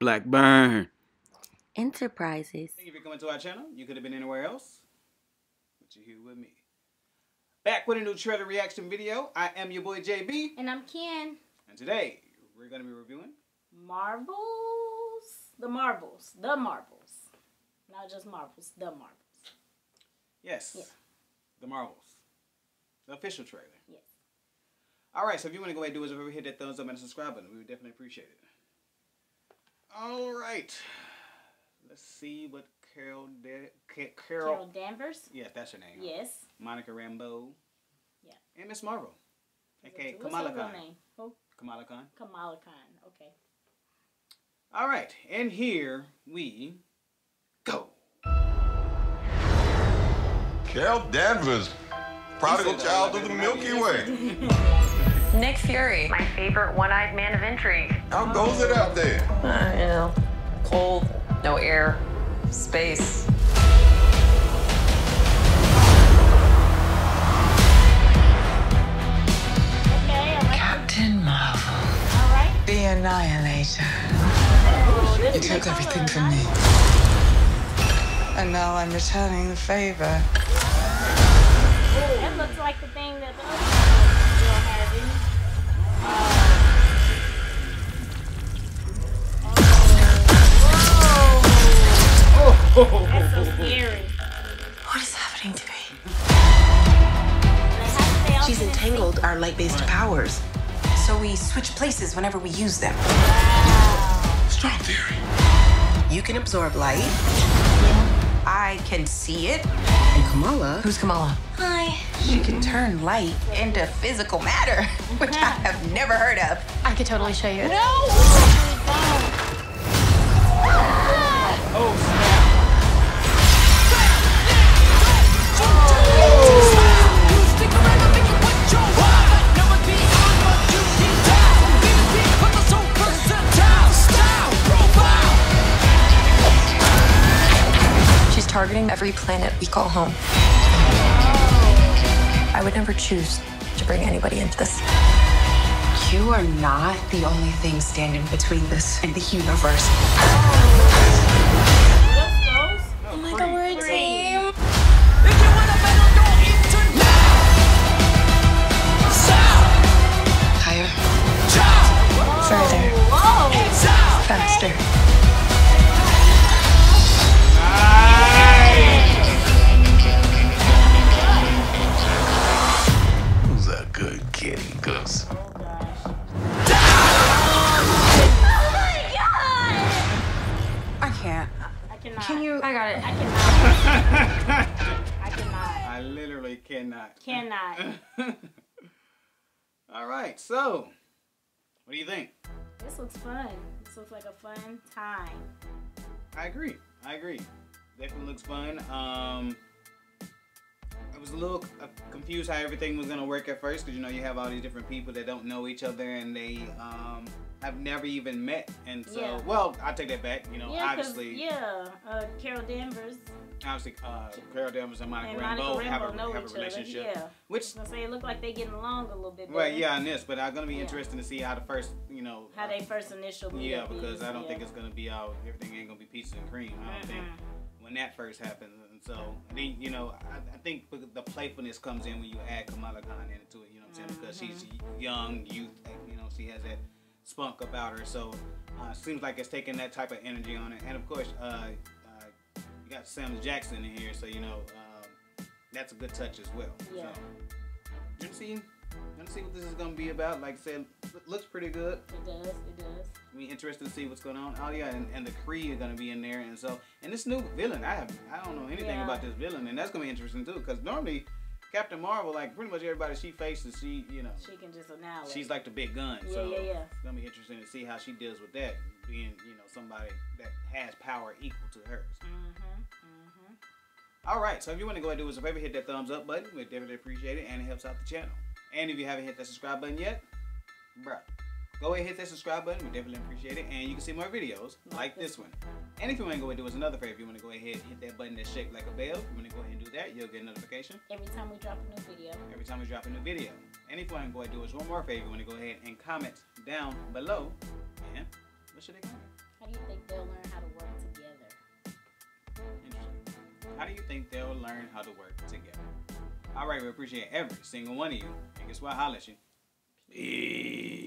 Blackburn Enterprises. Thank you for coming to our channel. You could have been anywhere else, but you're here with me. Back with a new trailer reaction video. I am your boy JB. And I'm Ken. And today, we're going to be reviewing... The Marvels. Not just Marvels. The Marvels. Yes. Yeah. The Marvels. The official trailer. Yes. Alright, so if you want to go ahead and do us a favor, hit that thumbs up and subscribe button. We would definitely appreciate it. Alright. Let's see what Carol Danvers? Yes, that's her name. Yes. Monica Rambeau. Yeah. And Miss Marvel. Okay, Kamala Khan. Name? Who? Kamala Khan. Kamala Khan, okay. Alright, and here we go. Carol Danvers, prodigal child of the Milky Way. Nick Fury, my favorite one-eyed man of intrigue. How goes it out there? You know, cold, no air, space. Okay, Captain Marvel, all right. The Annihilator. Oh, you took everything from me, and now I'm returning the favor. That looks like the thing that the other girl has in it. Oh. That's so scary. What is happening to me? She's entangled our light-based powers, so we switch places whenever we use them. Wow. Strong theory. You can absorb light. I can see it. And Kamala... Who's Kamala? Hi. She can turn light into physical matter, which I have never heard of. I could totally show you. No! Oh, snap. Targeting every planet we call home. Oh. I would never choose to bring anybody into this. You are not the only thing standing between this and the universe. Oh my God, we're a team. If you want a better goal, it's tonight. South. Higher. Whoa. Further. Whoa. South. Faster. I cannot. All right, so what do you think? This looks fun. This looks like a fun time. I agree. Definitely looks fun. I was a little confused how everything was gonna work at first, because you know you have all these different people that don't know each other and they have never even met, and so yeah. Well, I take that back. You know, yeah, obviously, yeah. Carol Danvers. Obviously, Carol Danvers and Monica Rambeau have a relationship. Yeah. Which I was gonna say, it looked like they getting along a little bit better. Right, yeah, on this, but it's gonna be interesting to see how the first, you know, how they first initial. Yeah, because I don't think it's gonna be all. Everything ain't gonna be peaches and cream. I don't think when that first happens. And so then, you know, I think the playfulness comes in when you add Kamala Khan into it. You know what I'm saying? Because she's young, youth. You know, she has that spunk about her. So seems like it's taking that type of energy on it. And of course. You got Sam Jackson in here, so you know that's a good touch as well. Yeah. So, let's see what this is gonna be about. Like I said, it looks pretty good. It does. It does. Be interested to see what's going on. Oh yeah, and the Kree are gonna be in there, and so this new villain. I don't know anything about this villain, and that's gonna be interesting too. Because normally Captain Marvel, like pretty much everybody she faces, she she can just annihilate. She's like the big gun. Yeah, so it's gonna be interesting to see how she deals with that. Being, you know, somebody that has power equal to hers. Alright, so if you want to go ahead and do us a favor, hit that thumbs up button. We'd definitely appreciate it, and it helps out the channel. And if you haven't hit that subscribe button yet, bruh, go ahead and hit that subscribe button. We definitely appreciate it, and you can see more videos like this one. And if you want to go ahead and do us another favor, if you want to go ahead and hit that button that's shaped like a bell, if you want to go ahead and do that, you'll get a notification. Every time we drop a new video. And if you want to go ahead and do us one more favor, you want to go ahead and comment down below, and what should they comment? How do you think they'll learn how to work together? Interesting. How do you think they'll learn how to work together? All right, we appreciate every single one of you. And guess what? Holla at you. Peace.